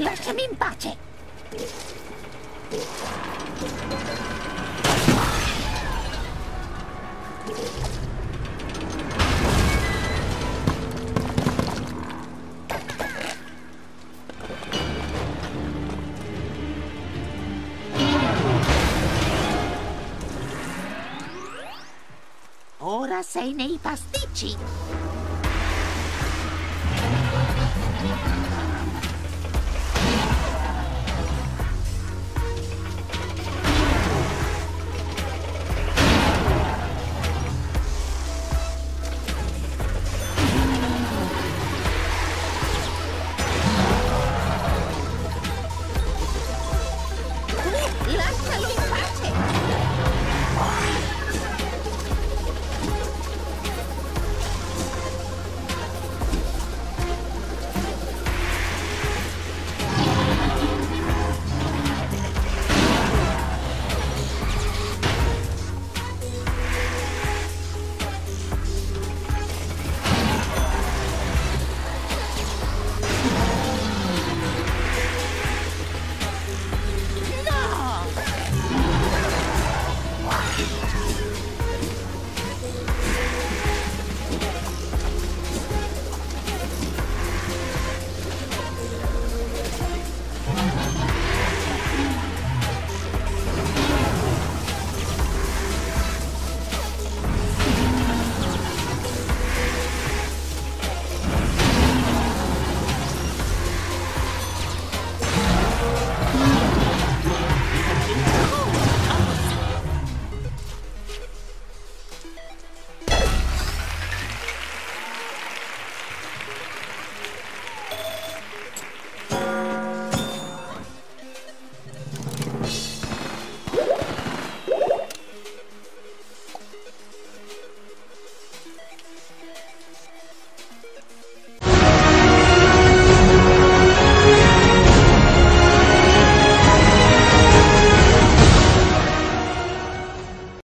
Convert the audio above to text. Lasciami in pace! Ora sei nei pasticci!